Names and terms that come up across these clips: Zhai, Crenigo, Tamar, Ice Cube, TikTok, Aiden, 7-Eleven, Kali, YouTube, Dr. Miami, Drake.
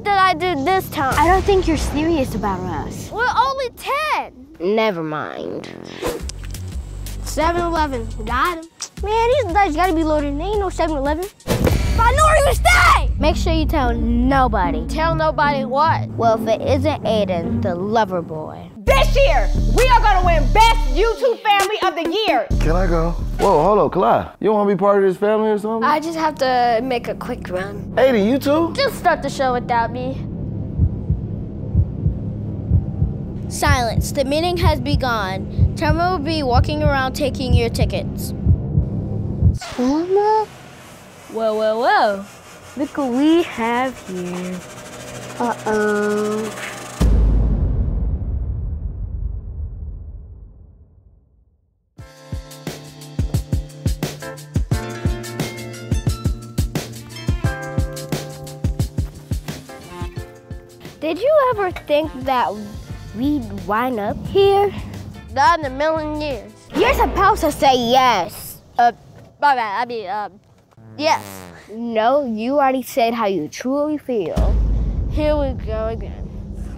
What did I do this time? I don't think you're serious about us. We're only 10. Never mind. 7-Eleven, got him. Man, these dice gotta be loaded. There ain't no 7-Eleven. Minority mistake! Make sure you tell nobody. Tell nobody what? Well, if it isn't Aiden, the lover boy. This year, we are gonna win Best YouTube Family of the Year. Can I go? Whoa, hold on, Kali. You wanna be part of this family or something? I just have to make a quick run. Aiden, you too? Just start the show without me. Silence, the meeting has begun. Tamar will be walking around taking your tickets. Tamar? Whoa, whoa, whoa. Look what we have here. Uh-oh. Did you ever think that we'd wind up here? Not in a million years. You're supposed to say yes. My bad, I mean, yes. No, you already said how you truly feel. Here we go again.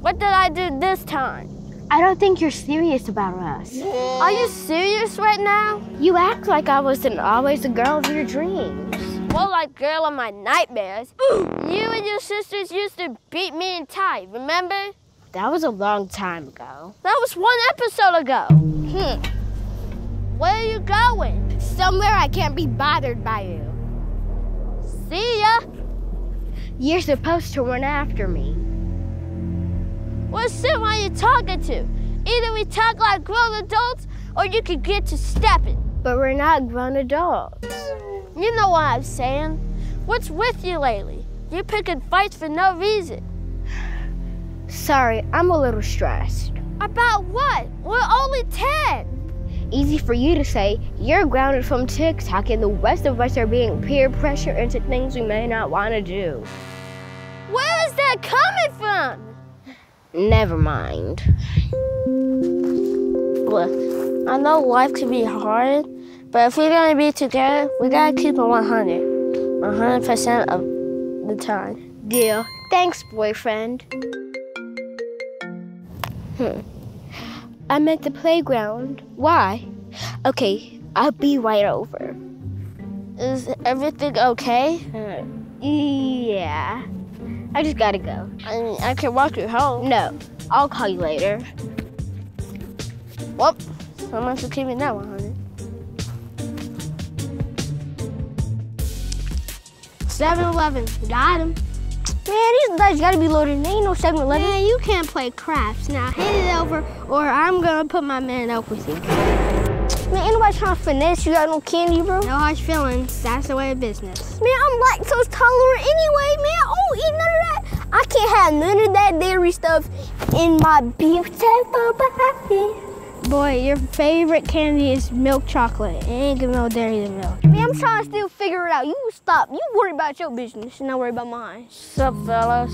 What did I do this time? I don't think you're serious about us. Are you serious right now? You act like I wasn't always the girl of your dreams. More like girl of my nightmares. You and your sisters used to beat me and tie, remember? That was a long time ago. That was one episode ago. Where are you going? Somewhere I can't be bothered by you. See ya. You're supposed to run after me. What sim are you talking to? Either we talk like grown adults or you can get to stepping. But we're not grown adults. You know what I'm saying. What's with you lately? You're picking fights for no reason. Sorry, I'm a little stressed. About what? We're only 10. Easy for you to say. You're grounded from TikTok and the rest of us are being peer pressure into things we may not want to do. Where is that coming from? Never mind. Look, I know life can be hard, but if we're gonna be together, we gotta keep it 100. 100% of the time. Deal. Thanks, boyfriend. I'm at the playground. Why? Okay, I'll be right over. Is everything okay? Yeah. I just gotta go. I mean, I can walk you home. No, I'll call you later. Well, someone should keep it that 100. 7-Eleven, got him. Man, these dice gotta be loaded. There ain't no 7-Eleven. Man, you can't play crafts. Now hand it over, or I'm gonna put my man up with you. Man, anybody trying to finesse you? Got no candy, bro? No harsh feelings. That's the way of business. Man, I'm lactose tolerant anyway, man. I don't eat none of that. I can't have none of that dairy stuff in my beautiful body. Boy, your favorite candy is milk chocolate. It ain't gonna no dairy to milk. Man, I'm trying to still figure it out. You stop. You worry about your business and I worry about mine. What's up, fellas?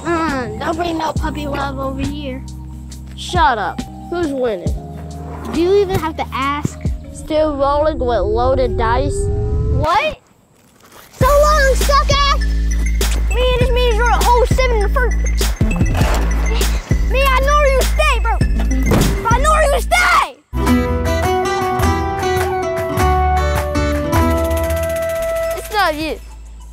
Don't bring no puppy love over here. Shut up. Who's winning? Do you even have to ask? Still rolling with loaded dice? What? So long, sucker! Man, this means you're a whole 7 in the first. Man, I know you stay, bro. I know you stay! It's not you.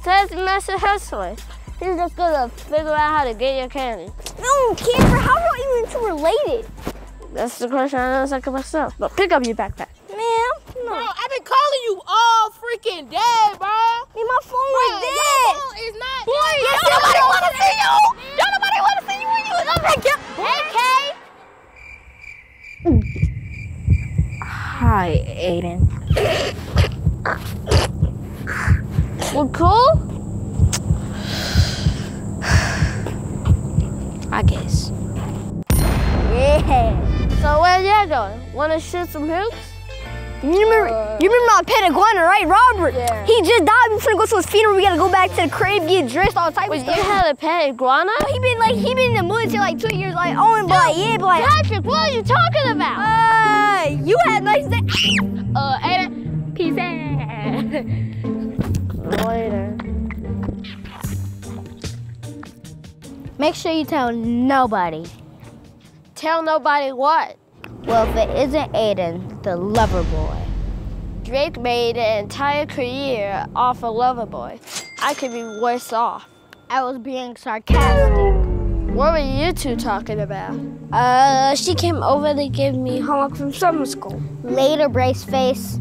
That's Master Hustler. He's just gonna figure out how to get your candy. No, Camper, how are you even two related? That's the question I know second myself. But pick up your backpack. Man, no. Bro, I've been calling you all freaking day, bro. Man, my phone was dead. Your phone is not dead. Nobody wanna see you! Y'all nobody wanna see you when you was up there, get AK! Hi, Aiden. We're cool? I guess. Yeah. So where you going? Wanna shoot some hoops? You remember my pet iguana, right, Robert? Yeah. He just died. We finna go to his funeral. We gotta go back to the crib, get dressed, all type of stuff. You had a pet iguana? He been in the woods till like 2 years, like Patrick, what are you talking about? You had nice day. Aiden, peace out. Later. Make sure you tell nobody. Tell nobody what? Well, if it isn't Aiden, the lover boy. Drake made an entire career off a lover boy. I could be worse off. I was being sarcastic. What were you two talking about? She came over to give me homework from summer school. Later, brace face.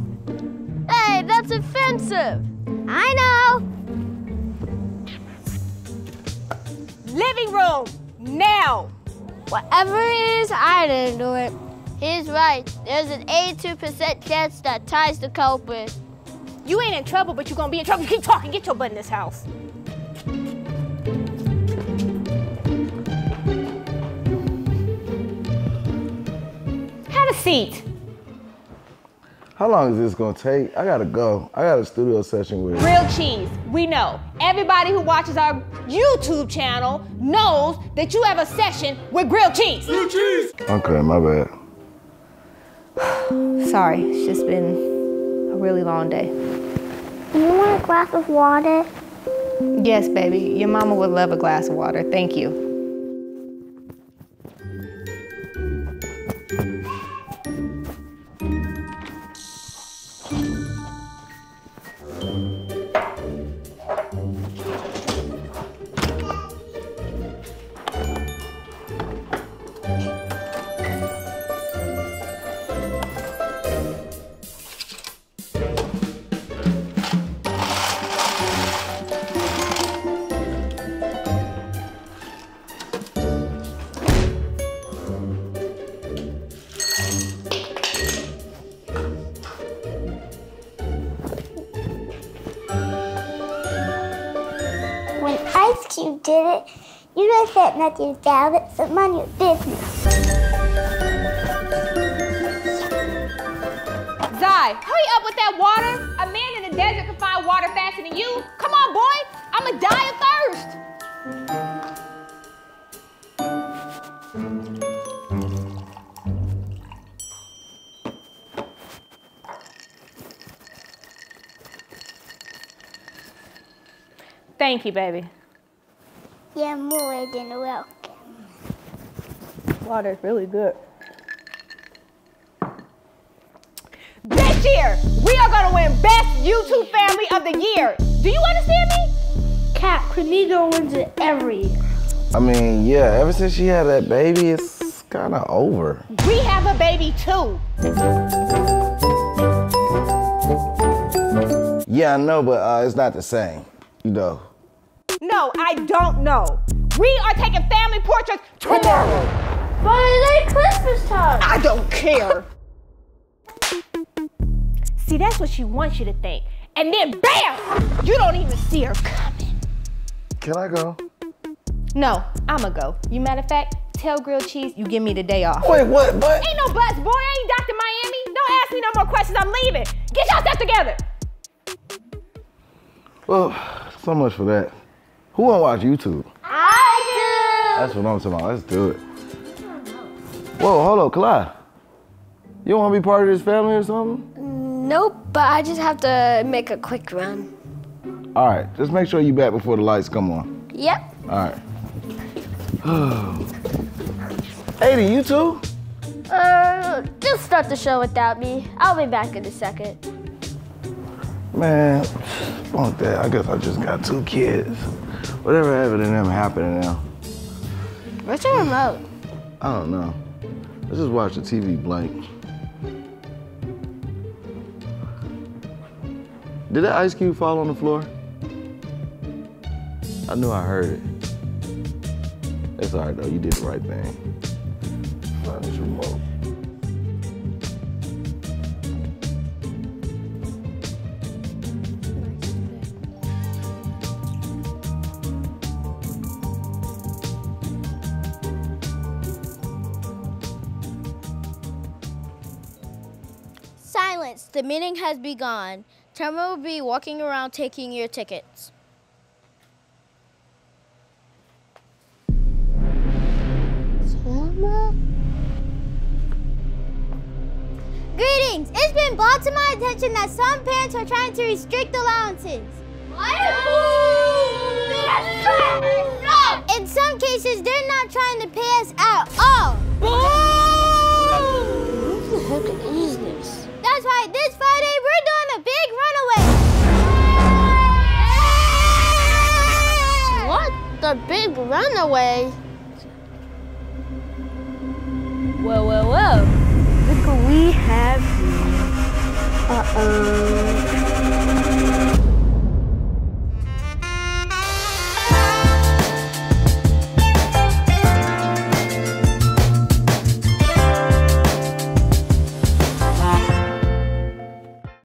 Hey, that's offensive. I know. Living room, now. Whatever it is, I didn't do it. He's right. There's an 82% chance that Ty's the culprit. You ain't in trouble, but you're gonna be in trouble. You keep talking. Get your butt in this house. Have a seat. How long is this gonna take? I gotta go. I got a studio session with Real Cheese. We know. Everybody who watches our YouTube channel knows that you have a session with Grilled Cheese. Grilled Cheese! Okay, my bad. Sorry, it's just been a really long day. You want a glass of water? Yes, baby. Your mama would love a glass of water. Thank you. When Ice Cube did it, you know that nothing's down, it's a money business. Zai, hurry up with that water. A man in the desert can find water faster than you. Come on, boy, I'ma die of thirst. Thank you, baby. Yeah, more than welcome. Water's really good. This year, we are gonna win Best YouTube Family of the Year. Do you understand me? Cap, Crenigo wins it every year. I mean, yeah, ever since she had that baby, it's kinda over. We have a baby too. Yeah, I know, but it's not the same, you know. No, I don't know. We are taking family portraits tomorrow. But it ain't Christmas time. I don't care. See, that's what she wants you to think. And then bam! You don't even see her coming. Can I go? No, I'ma go. You matter of fact, tell Grilled Cheese you give me the day off. Wait, what? But ain't no buts, boy. I ain't Dr. Miami. Don't ask me no more questions. I'm leaving. Get your stuff together. Well, so much for that. Who wanna watch YouTube? I do! That's what I'm talking about. Let's do it. Whoa, hold up, Kali. You don't wanna be part of this family or something? Nope, but I just have to make a quick run. All right, just make sure you're back before the lights come on. Yep. All right. Aiden, you too? Just start the show without me. I'll be back in a second. Man, fuck that. I guess I just got two kids. Whatever happened to them happened now. What's your remote? I don't know. Let's just watch the TV blank. Did that Ice Cube fall on the floor? I knew I heard it. It's all right, though. You did the right thing. Find this remote. Silence, the meeting has begun. Tamar will be walking around taking your tickets. Tamar? Greetings, it's been brought to my attention that some parents are trying to restrict allowances. What? In some cases, run away. Whoa, whoa, whoa. Look what we have here. Uh-oh.